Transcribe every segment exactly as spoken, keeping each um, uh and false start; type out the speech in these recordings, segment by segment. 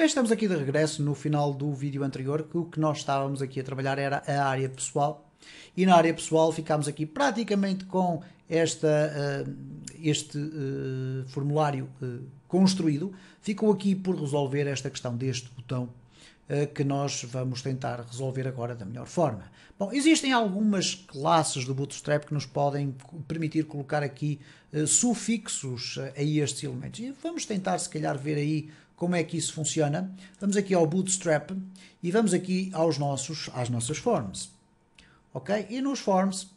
Ok, estamos aqui de regresso no final do vídeo anterior, que o que nós estávamos aqui a trabalhar era a área pessoal, e na área pessoal ficámos aqui praticamente com esta, este formulário construído. Ficou aqui por resolver esta questão deste botão, que nós vamos tentar resolver agora da melhor forma. Bom, existem algumas classes do Bootstrap que nos podem permitir colocar aqui uh, sufixos a estes elementos. E vamos tentar, se calhar, ver aí como é que isso funciona. Vamos aqui ao Bootstrap e vamos aqui aos nossos, às nossas forms. Ok? E nos forms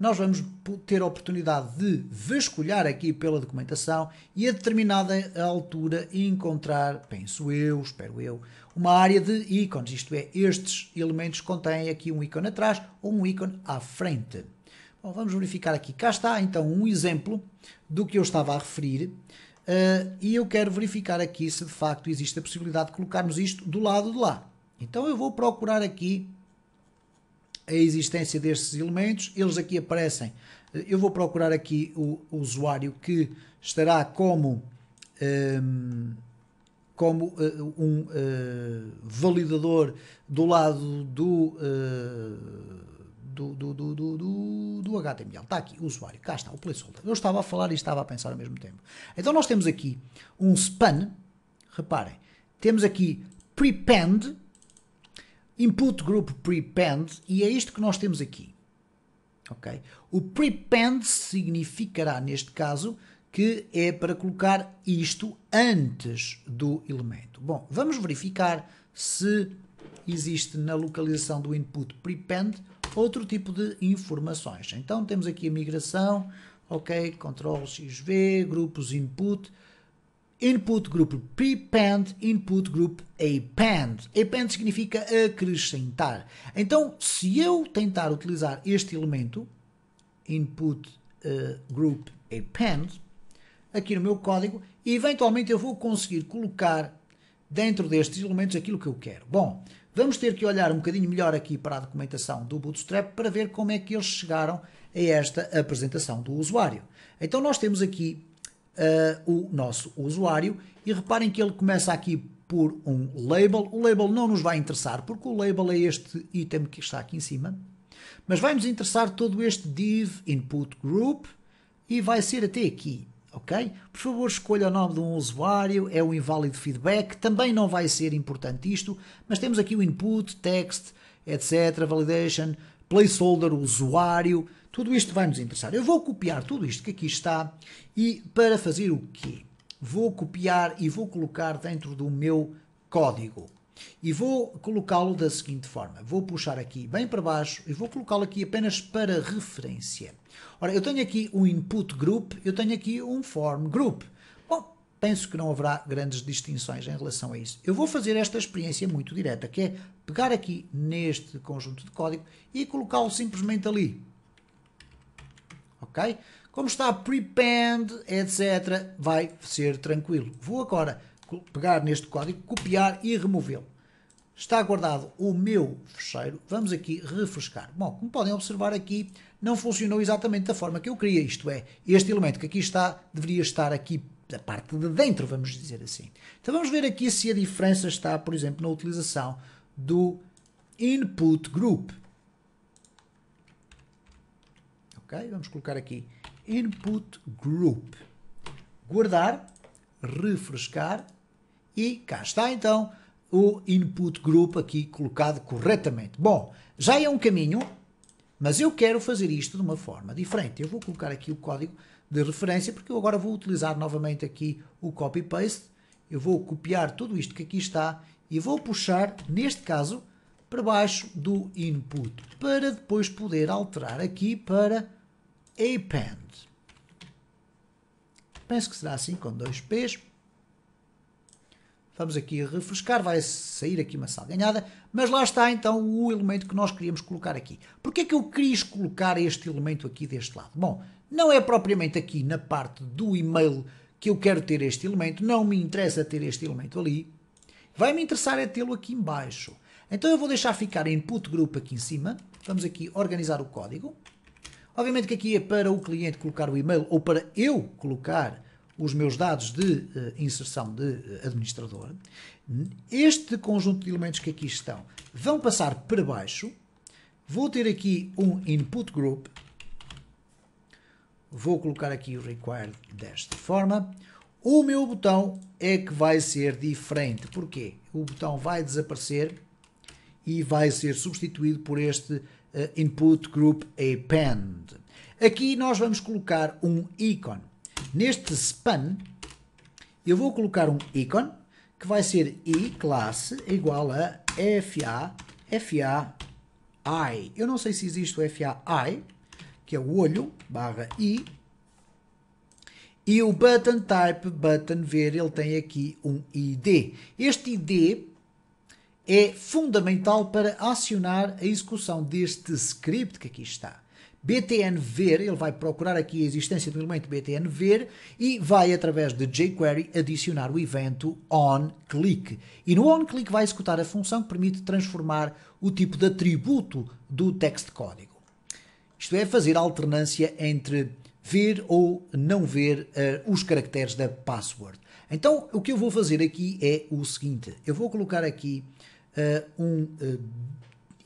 nós vamos ter a oportunidade de vasculhar aqui pela documentação e a determinada altura encontrar, penso eu, espero eu, uma área de ícones, isto é, estes elementos contêm aqui um ícone atrás ou um ícone à frente. Bom, vamos verificar aqui, cá está então um exemplo do que eu estava a referir uh, e eu quero verificar aqui se de facto existe a possibilidade de colocarmos isto do lado de lá. Então eu vou procurar aqui a existência destes elementos, eles aqui aparecem. Eu vou procurar aqui o, o usuário que estará como, um, como um uh, validador do lado do, uh, do, do, do, do, do H T M L. Está aqui o usuário, cá está o placeholder. Eu estava a falar e estava a pensar ao mesmo tempo. Então nós temos aqui um span, reparem, temos aqui prepend, input group prepend, e é isto que nós temos aqui. Okay? O prepend significará, neste caso, que é para colocar isto antes do elemento. Bom, vamos verificar se existe na localização do input prepend outro tipo de informações. Então temos aqui a migração, ok, control X V, grupos input, input group prepend, input group append. Append significa acrescentar. Então, se eu tentar utilizar este elemento, input uh, group append, aqui no meu código, eventualmente eu vou conseguir colocar dentro destes elementos aquilo que eu quero. Bom, vamos ter que olhar um bocadinho melhor aqui para a documentação do Bootstrap para ver como é que eles chegaram a esta apresentação do usuário. Então, nós temos aqui Uh, o nosso usuário e reparem que ele começa aqui por um label. O label não nos vai interessar porque o label é este item que está aqui em cima, mas vai nos interessar todo este div input group e vai ser até aqui, ok? Por favor, escolha o nome de um usuário, é um inválido feedback, também não vai ser importante isto, mas temos aqui o input, text, etc, validation, placeholder, usuário. Tudo isto vai nos interessar. Eu vou copiar tudo isto que aqui está e para fazer o quê? Vou copiar e vou colocar dentro do meu código. E vou colocá-lo da seguinte forma. Vou puxar aqui bem para baixo e vou colocá-lo aqui apenas para referência. Ora, eu tenho aqui um input group, eu tenho aqui um form group. Bom, penso que não haverá grandes distinções em relação a isso. Eu vou fazer esta experiência muito direta, que é pegar aqui neste conjunto de código e colocá-lo simplesmente ali. Okay? Como está prepend, etcétera, vai ser tranquilo. Vou agora pegar neste código, copiar e removê-lo. Está guardado o meu fecheiro. Vamos aqui refrescar. Bom, como podem observar aqui, não funcionou exatamente da forma que eu queria. Isto é, este elemento que aqui está, deveria estar aqui da parte de dentro, vamos dizer assim. Então vamos ver aqui se a diferença está, por exemplo, na utilização do input group. Okay, vamos colocar aqui input group, guardar, refrescar e cá está então o input group aqui colocado corretamente. Bom, já é um caminho, mas eu quero fazer isto de uma forma diferente. Eu vou colocar aqui o código de referência porque eu agora vou utilizar novamente aqui o copy-paste. Eu vou copiar tudo isto que aqui está e vou puxar, neste caso, para baixo do input para depois poder alterar aqui para append. Penso que será assim, com dois P's. Vamos aqui refrescar, vai sair aqui uma salganhada, mas lá está então o elemento que nós queríamos colocar aqui. Porquê é que eu quis colocar este elemento aqui deste lado? Bom, não é propriamente aqui na parte do e-mail que eu quero ter este elemento, não me interessa ter este elemento ali, vai-me interessar é tê-lo aqui em baixo. Então eu vou deixar ficar input group aqui em cima, vamos aqui organizar o código. Obviamente que aqui é para o cliente colocar o e-mail ou para eu colocar os meus dados de inserção de administrador, este conjunto de elementos que aqui estão vão passar para baixo, vou ter aqui um input group, vou colocar aqui o required desta forma, o meu botão é que vai ser diferente, porquê? O botão vai desaparecer e vai ser substituído por este uh, input group append. Aqui nós vamos colocar um ícone. Neste span, eu vou colocar um ícone que vai ser i classe igual a fa, fa i. Eu não sei se existe o fa i, que é o olho, barra i. E o button type, button ver, ele tem aqui um I D. Este I D é fundamental para acionar a execução deste script que aqui está. B T N ver, ele vai procurar aqui a existência do elemento B T N ver e vai através de jQuery adicionar o evento onClick. E no onClick vai executar a função que permite transformar o tipo de atributo do text código. Isto é, fazer alternância entre ver ou não ver uh, os caracteres da password. Então, o que eu vou fazer aqui é o seguinte. Eu vou colocar aqui uh, um... Uh,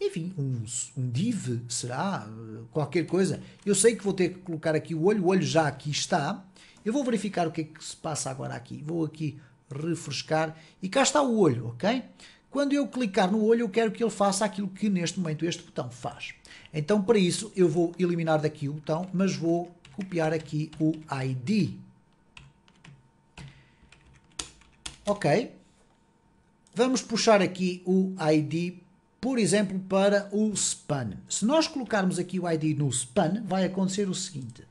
Enfim, um, um div, será? Qualquer coisa. Eu sei que vou ter que colocar aqui o olho. O olho já aqui está. Eu vou verificar o que é que se passa agora aqui. Vou aqui refrescar. E cá está o olho, ok? Quando eu clicar no olho, eu quero que ele faça aquilo que neste momento este botão faz. Então, para isso, eu vou eliminar daqui o botão, mas vou copiar aqui o I D. Ok. Vamos puxar aqui o I D, por exemplo, para o span. Se nós colocarmos aqui o I D no span, vai acontecer o seguinte.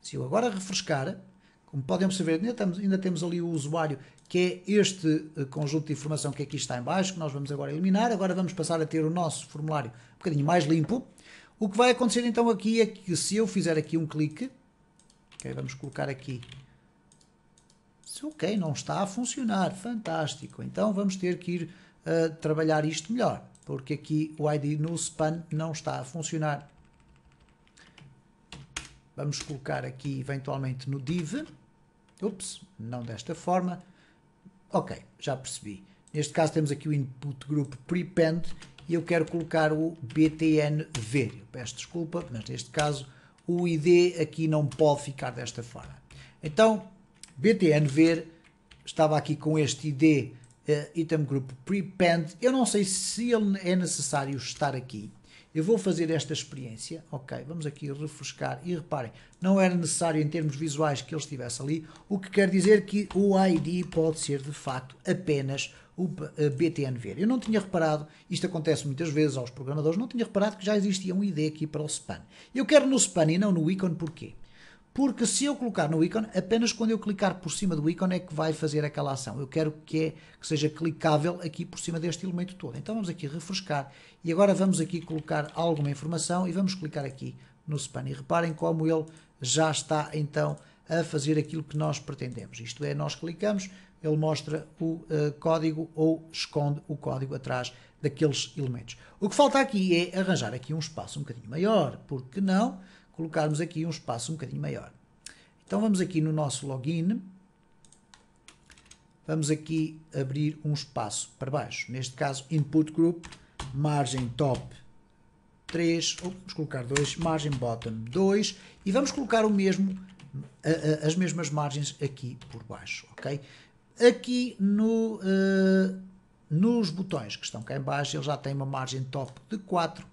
Se eu agora refrescar, como podem observar, ainda temos, ainda temos ali o usuário, que é este conjunto de informação que aqui está em baixo, que nós vamos agora eliminar. Agora vamos passar a ter o nosso formulário um bocadinho mais limpo. O que vai acontecer então aqui é que se eu fizer aqui um clique, okay, vamos colocar aqui, ok, não está a funcionar, fantástico. Então vamos ter que ir uh, trabalhar isto melhor, porque aqui o I D no span não está a funcionar. Vamos colocar aqui eventualmente no div. Ups, não desta forma. Ok, já percebi. Neste caso temos aqui o input group prepend e eu quero colocar o B T N V. Eu peço desculpa, mas neste caso o I D aqui não pode ficar desta forma. Então, B T N V estava aqui com este I D Uh, item group prepend. Eu não sei se ele é necessário estar aqui. Eu vou fazer esta experiência. Ok, vamos aqui refrescar e reparem, não era necessário em termos visuais que ele estivesse ali, o que quer dizer que o I D pode ser de facto apenas o B T N V. Eu não tinha reparado, isto acontece muitas vezes aos programadores, não tinha reparado que já existia um I D aqui para o span. Eu quero no span e não no ícone, porquê? Porque se eu colocar no ícone, apenas quando eu clicar por cima do ícone é que vai fazer aquela ação. Eu quero que, é, que seja clicável aqui por cima deste elemento todo. Então vamos aqui refrescar e agora vamos aqui colocar alguma informação e vamos clicar aqui no span. E reparem como ele já está então a fazer aquilo que nós pretendemos. Isto é, nós clicamos, ele mostra o uh, código ou esconde o código atrás daqueles elementos. O que falta aqui é arranjar aqui um espaço um bocadinho maior, porque não colocarmos aqui um espaço um bocadinho maior. Então vamos aqui no nosso login, vamos aqui abrir um espaço para baixo, neste caso input group, margem top três, ou vamos colocar dois, margem bottom dois, e vamos colocar o mesmo, a, a, as mesmas margens aqui por baixo, ok? Aqui no, uh, nos botões que estão cá em baixo, ele já tem uma margem top de quatro,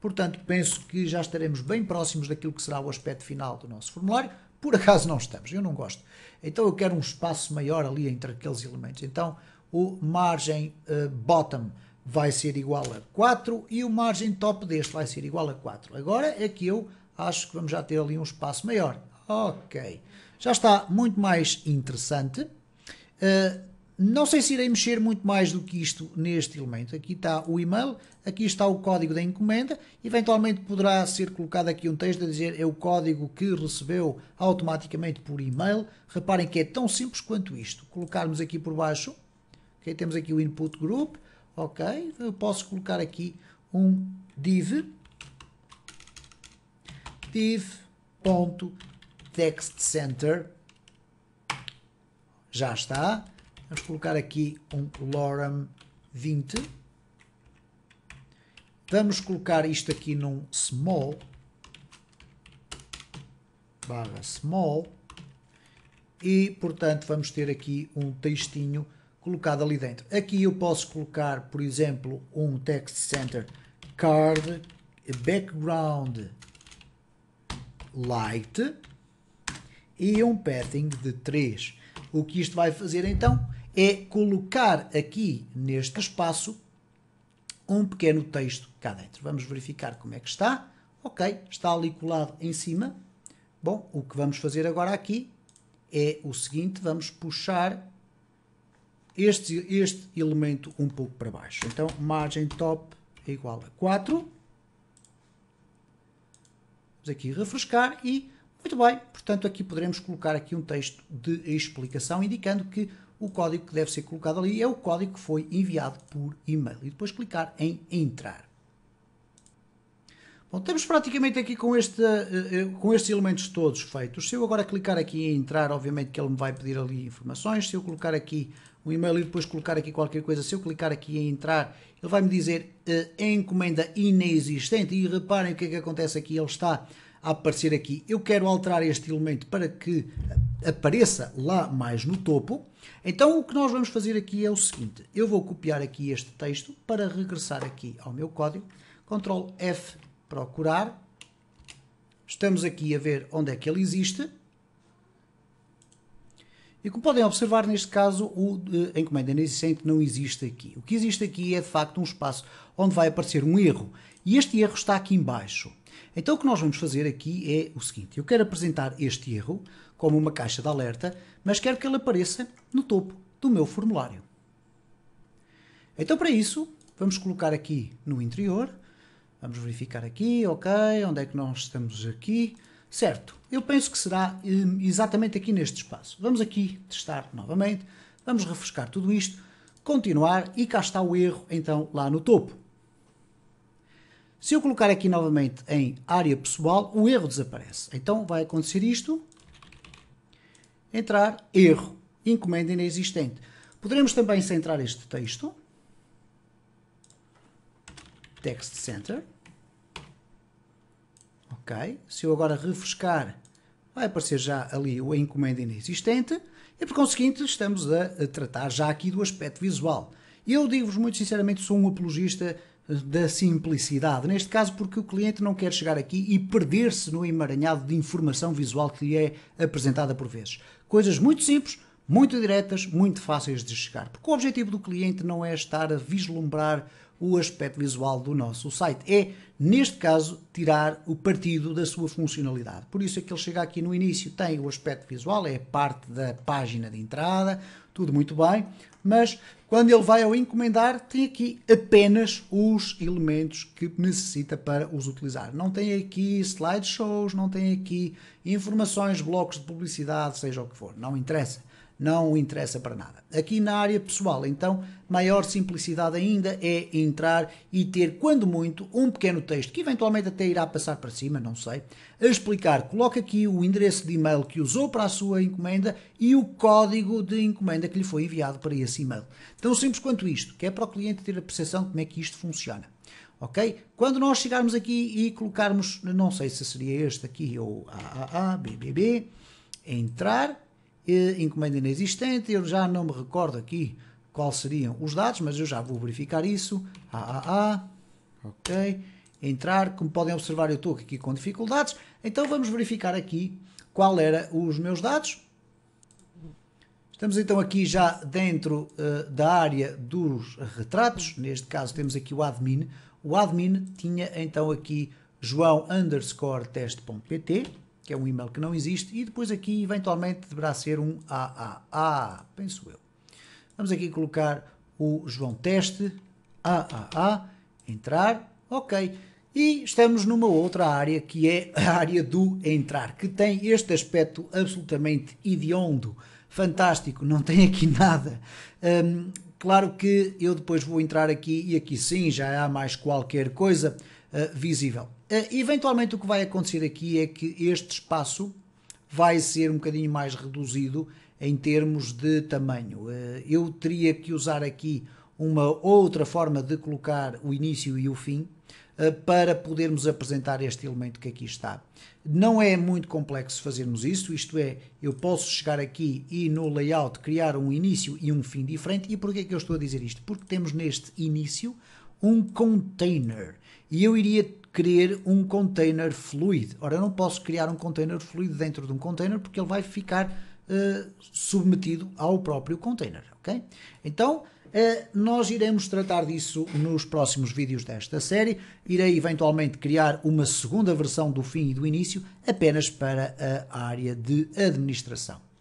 portanto, penso que já estaremos bem próximos daquilo que será o aspecto final do nosso formulário. Por acaso não estamos, eu não gosto. Então eu quero um espaço maior ali entre aqueles elementos. Então o margem uh, bottom vai ser igual a quatro e o margem top deste vai ser igual a quatro. Agora é que eu acho que vamos já ter ali um espaço maior. Ok, já está muito mais interessante. Uh, Não sei se irei mexer muito mais do que isto neste elemento. Aqui está o e-mail, aqui está o código da encomenda. Eventualmente poderá ser colocado aqui um texto a dizer é o código que recebeu automaticamente por e-mail. Reparem que é tão simples quanto isto. Colocarmos aqui por baixo, okay, temos aqui o input group, ok, eu posso colocar aqui um div, div.textcenter, Já está. Vamos colocar aqui um lorem vinte. Vamos colocar isto aqui num small, barra small, e portanto vamos ter aqui um textinho colocado ali dentro. Aqui eu posso colocar, por exemplo, um text center card background light e um padding de três. O que isto vai fazer então é colocar aqui neste espaço um pequeno texto cá dentro. Vamos verificar como é que está. Ok, está ali colado em cima. Bom, o que vamos fazer agora aqui é o seguinte, vamos puxar este, este elemento um pouco para baixo. Então, margem top é igual a quatro. Vamos aqui refrescar e, muito bem, portanto aqui poderemos colocar aqui um texto de explicação indicando que o código que deve ser colocado ali é o código que foi enviado por e-mail. E depois clicar em entrar. Bom, estamos praticamente aqui com, este, com estes elementos todos feitos. Se eu agora clicar aqui em entrar, obviamente que ele me vai pedir ali informações. Se eu colocar aqui um e-mail e depois colocar aqui qualquer coisa, se eu clicar aqui em entrar, ele vai me dizer uh, encomenda inexistente. E reparem o que é que acontece aqui. Ele está a aparecer aqui. Eu quero alterar este elemento para que apareça lá mais no topo. Então o que nós vamos fazer aqui é o seguinte, eu vou copiar aqui este texto para regressar aqui ao meu código, control F, procurar, estamos aqui a ver onde é que ele existe, e como podem observar neste caso o de encomenda inexistente não existe aqui. O que existe aqui é de facto um espaço onde vai aparecer um erro, e este erro está aqui em baixo. Então o que nós vamos fazer aqui é o seguinte, eu quero apresentar este erro como uma caixa de alerta, mas quero que ele apareça no topo do meu formulário. Então para isso, vamos colocar aqui no interior, vamos verificar aqui, ok, onde é que nós estamos aqui, certo, eu penso que será hum, exatamente aqui neste espaço. Vamos aqui testar novamente, vamos refrescar tudo isto, continuar e cá está o erro então lá no topo. Se eu colocar aqui novamente em área pessoal, o erro desaparece. Então vai acontecer isto. Entrar, erro, encomenda inexistente. Poderemos também centrar este texto. Text Center. Ok. Se eu agora refrescar, vai aparecer já ali o encomenda inexistente. E por conseguinte, estamos a tratar já aqui do aspecto visual. Eu digo-vos muito sinceramente, sou um apologista da simplicidade, neste caso porque o cliente não quer chegar aqui e perder-se no emaranhado de informação visual que lhe é apresentada por vezes. Coisas muito simples, muito diretas, muito fáceis de chegar, porque o objetivo do cliente não é estar a vislumbrar o aspecto visual do nosso site, é, neste caso, tirar o partido da sua funcionalidade. Por isso é que ele chega aqui no início, tem o aspecto visual, é parte da página de entrada, tudo muito bem, mas quando ele vai ao encomendar, tem aqui apenas os elementos que necessita para os utilizar. Não tem aqui slideshows, não tem aqui informações, blocos de publicidade, seja o que for. Não interessa. Não interessa para nada. Aqui na área pessoal, então, maior simplicidade ainda é entrar e ter, quando muito, um pequeno texto, que eventualmente até irá passar para cima, não sei, a explicar. Coloca aqui o endereço de e-mail que usou para a sua encomenda e o código de encomenda que lhe foi enviado para esse e-mail. Tão simples quanto isto, que é para o cliente ter a percepção de como é que isto funciona. Ok? Quando nós chegarmos aqui e colocarmos, não sei se seria este aqui, ou A A A, B B B, entrar, encomenda inexistente, eu já não me recordo aqui qual seriam os dados, mas eu já vou verificar isso, A A A, ok, entrar, como podem observar eu estou aqui com dificuldades, então vamos verificar aqui qual era os meus dados, estamos então aqui já dentro uh, da área dos retratos, neste caso temos aqui o admin, o admin tinha então aqui João underscore teste.pt, que é um e-mail que não existe, e depois aqui eventualmente deverá ser um A A A, penso eu. Vamos aqui colocar o João Teste, A A A, entrar, ok. E estamos numa outra área, que é a área do entrar, que tem este aspecto absolutamente hediondo, fantástico, não tem aqui nada. Um, claro que eu depois vou entrar aqui, e aqui sim, já há mais qualquer coisa uh, visível. Uh, eventualmente o que vai acontecer aqui é que este espaço vai ser um bocadinho mais reduzido em termos de tamanho. Eu teria que usar aqui uma outra forma de colocar o início e o fim para podermos apresentar este elemento que aqui está. Não é muito complexo fazermos isso, isto é, eu posso chegar aqui e no layout criar um início e um fim diferente. E porquê é que eu estou a dizer isto? Porque temos neste início um container e eu iria querer um container fluido. Ora, eu não posso criar um container fluido dentro de um container porque ele vai ficar uh, submetido ao próprio container, ok? Então, nós iremos tratar disso nos próximos vídeos desta série. Irei eventualmente criar uma segunda versão do fim e do início apenas para a área de administração.